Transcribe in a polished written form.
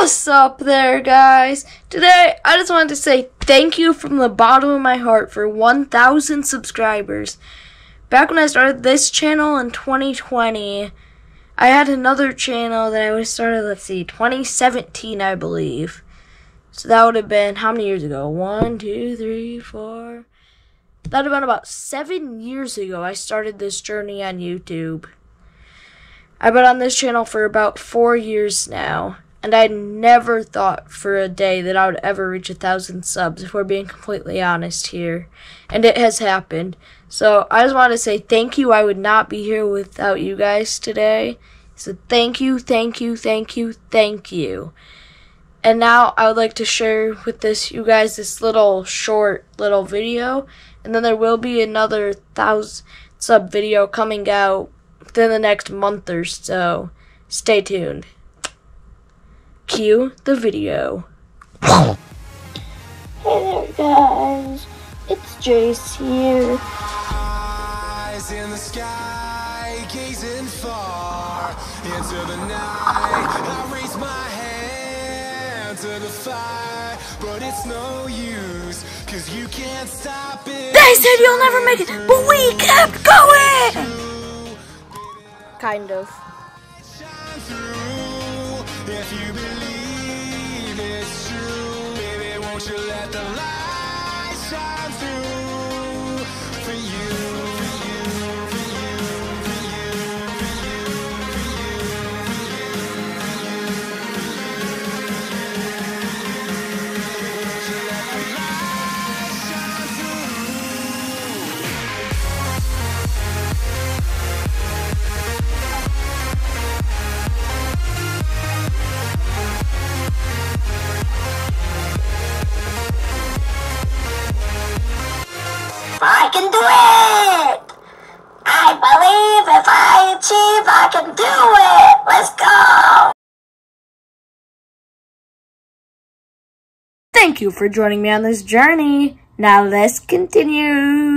What's up there, guys? Today, I just wanted to say thank you from the bottom of my heart for 1,000 subscribers. Back when I started this channel in 2020, I had another channel that I would have started, let's see, 2017, I believe. So that would have been, how many years ago? 1, 2, 3, 4. That would have been about 7 years ago I started this journey on YouTube. I've been on this channel for about 4 years now. And I never thought for a day that I would ever reach 1,000 subs, if we're being completely honest here. And it has happened. So I just want to say thank you. I would not be here without you guys today. So thank you, thank you, thank you, thank you. And now I would like to share with you guys this little short little video. And then there will be another 1,000 sub video coming out within the next month or so. Stay tuned. Cue the video. Hey there, guys. It's Jace here. Eyes in the sky, gazing far into the night. I raise my hand to the fire, but it's no use, cause you can't stop it. They said you'll never make it, but we kept going! Kind of. If you believe it's true, baby, won't you let the light shine through for you, for you, for you, for you, for you, I can do it! I believe if I achieve, I can do it! Let's go! Thank you for joining me on this journey. Now let's continue.